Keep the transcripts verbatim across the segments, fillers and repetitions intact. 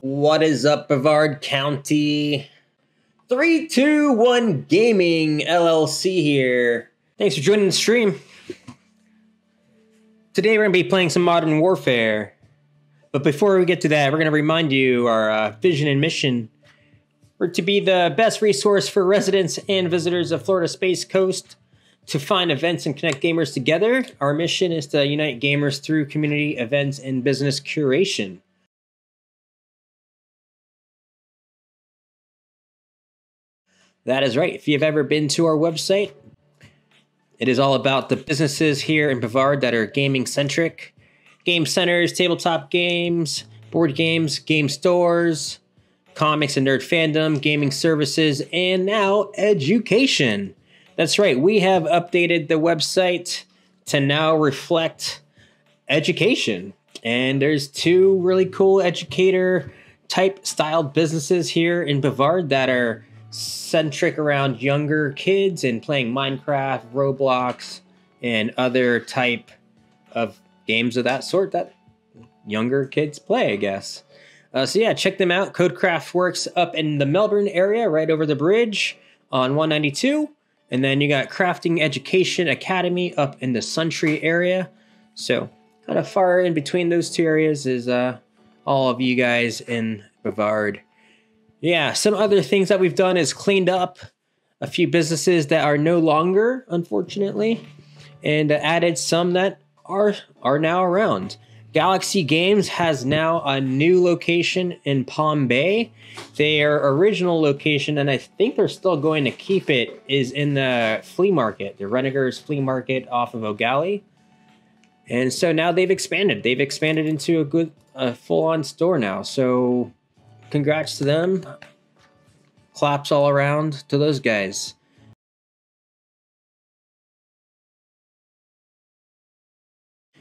What is up, Brevard County? three two one Gaming L L C here. Thanks for joining the stream. Today we're going to be playing some Modern Warfare. But before we get to that, we're going to remind you our uh, vision and mission. We're to be the best resource for residents and visitors of Florida's Space Coast to find events and connect gamers together. Our mission is to unite gamers through community events and business curation. That is right. If you've ever been to our website, it is all about the businesses here in Brevard that are gaming-centric. Game centers, tabletop games, board games, game stores, comics and nerd fandom, gaming services, and now education. That's right. We have updated the website to now reflect education. And there's two really cool educator-type styled businesses here in Brevard that are centric around younger kids and playing Minecraft, Roblox, and other type of games of that sort that younger kids play, I guess. Uh, so yeah, check them out. Codecraft works up in the Melbourne area, right over the bridge on one ninety-two. And then you got Crafting Education Academy up in the Suntree area. So kind of far in between those two areas is uh, all of you guys in Brevard. Yeah, some other things that we've done is cleaned up a few businesses that are no longer, unfortunately, and added some that are are now around. Galaxy Games has now a new location in Palm Bay. Their original location, and I think they're still going to keep it, is in the flea market, the Renegers flea market off of O'Galley. And so now they've expanded. They've expanded into a good, a full-on store now. So congrats to them. Claps all around to those guys.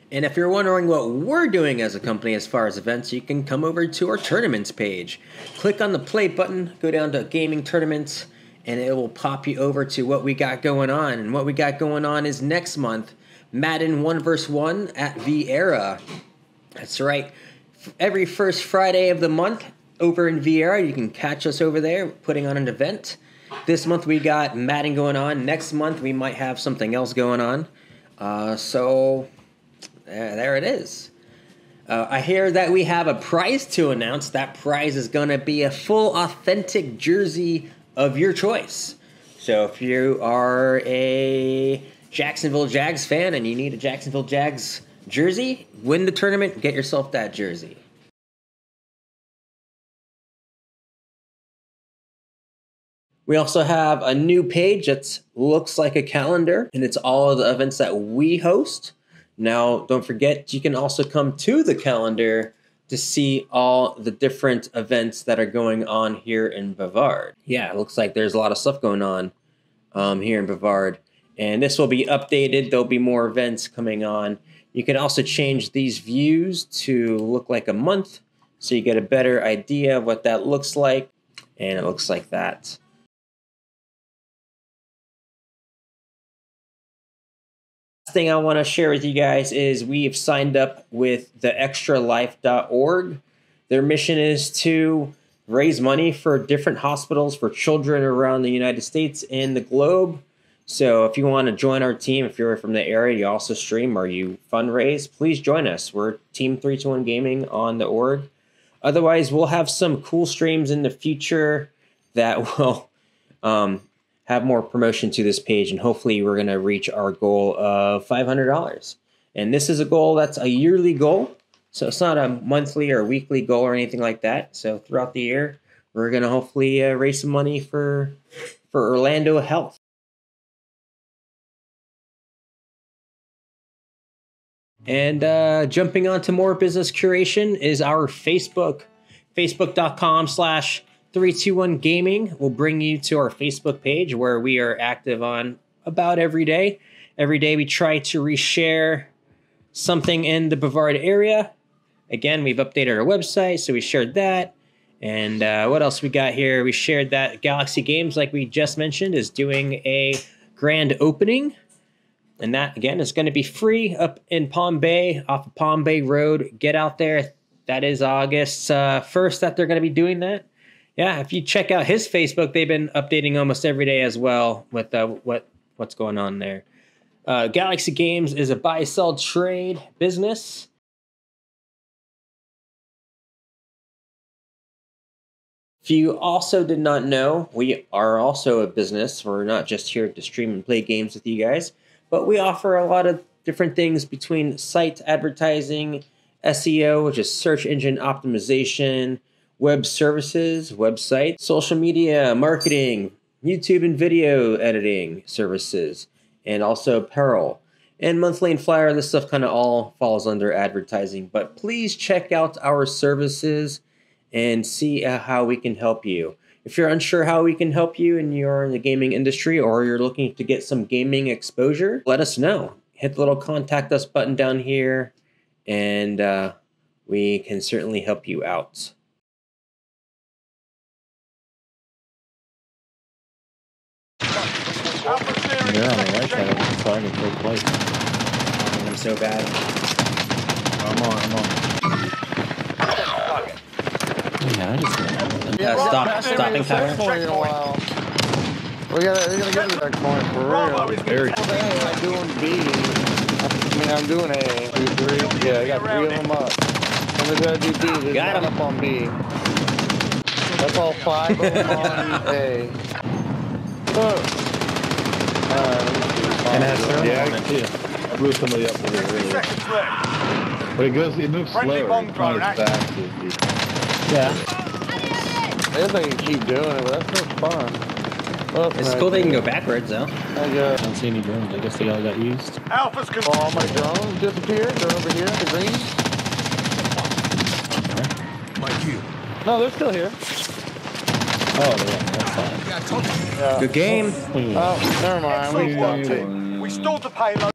And if you're wondering what we're doing as a company as far as events, you can come over to our tournaments page. Click on the play button, go down to gaming tournaments, and it will pop you over to what we got going on. And what we got going on is next month, Madden one versus one at Viera. That's right. Every first Friday of the month, over in Viera, you can catch us over there putting on an event. This month we got Madden going on. Next month we might have something else going on. Uh, so uh, there it is. Uh, I hear that we have a prize to announce. That prize is going to be a full authentic jersey of your choice. So if you are a Jacksonville Jags fan and you need a Jacksonville Jags jersey, win the tournament, get yourself that jersey. We also have a new page that looks like a calendar, and it's all of the events that we host. Now, don't forget, you can also come to the calendar to see all the different events that are going on here in Brevard. Yeah, it looks like there's a lot of stuff going on um, here in Brevard. And this will be updated. There'll be more events coming on. You can also change these views to look like a month, so you get a better idea of what that looks like. And it looks like that. Thing I want to share with you guys is we've signed up with the extra life dot org. Their mission is to raise money for different hospitals for children around the United States and the globe. So if you want to join our team, if you're from the area, you also stream or you fundraise, please join us. We're Team three twenty-one Gaming on the org. Otherwise, we'll have some cool streams in the future that will um, have more promotion to this page, and hopefully we're going to reach our goal of five hundred dollars. And this is a goal that's a yearly goal, so it's not a monthly or weekly goal or anything like that. So throughout the year, we're going to hopefully uh, raise some money for, for Orlando Health. And uh, jumping on to more business curation is our Facebook, facebook.com slash three two one Gaming will bring you to our Facebook page where we are active on about every day. Every day we try to reshare something in the Brevard area. Again, we've updated our website, so we shared that. And uh, what else we got here? We shared that Galaxy Games, like we just mentioned, is doing a grand opening. And that, again, is going to be free up in Palm Bay, off of Palm Bay Road. Get out there. That is August first that they're going to be doing that. Yeah, if you check out his Facebook, they've been updating almost every day as well with uh, what what's going on there. Uh, Galaxy Games is a buy-sell trade business. If you also did not know, we are also a business. We're not just here to stream and play games with you guys, but we offer a lot of different things between site advertising, S E O, which is search engine optimization, web services, website, social media, marketing, YouTube and video editing services, and also apparel. And monthly and flyer, this stuff kind of all falls under advertising. But please check out our services and see uh, how we can help you. If you're unsure how we can help you and you're in the gaming industry or you're looking to get some gaming exposure, let us know. Hit the little contact us button down here and uh, we can certainly help you out. Yeah, I like that. I'm starting to take place. I'm so bad. I'm on, I'm on. Yeah, I just... Yeah, stop, stopping power. We gotta, we gotta get to that point for real. Very good. I'm doing B. I mean, I'm doing A. Two, three. Yeah, I got three of them up. I'm gonna do B. There's got him up on B. That's all five of them on A. Look. Uh, and has their yeah, I see it. I blew somebody up over here. But it goes, it moves slower. Back. Yeah. I guess I can keep doing it, but that's no fun. Well, it's cool they can go backwards, though. I guess. I don't see any drones. I guess they all got used. Alpha's control. Oh, all my drones disappeared. They're over here, the green. Like you. No, they're still here. Oh, yeah, that's fine. Good game. Oh, never mind. We, we stole the payload.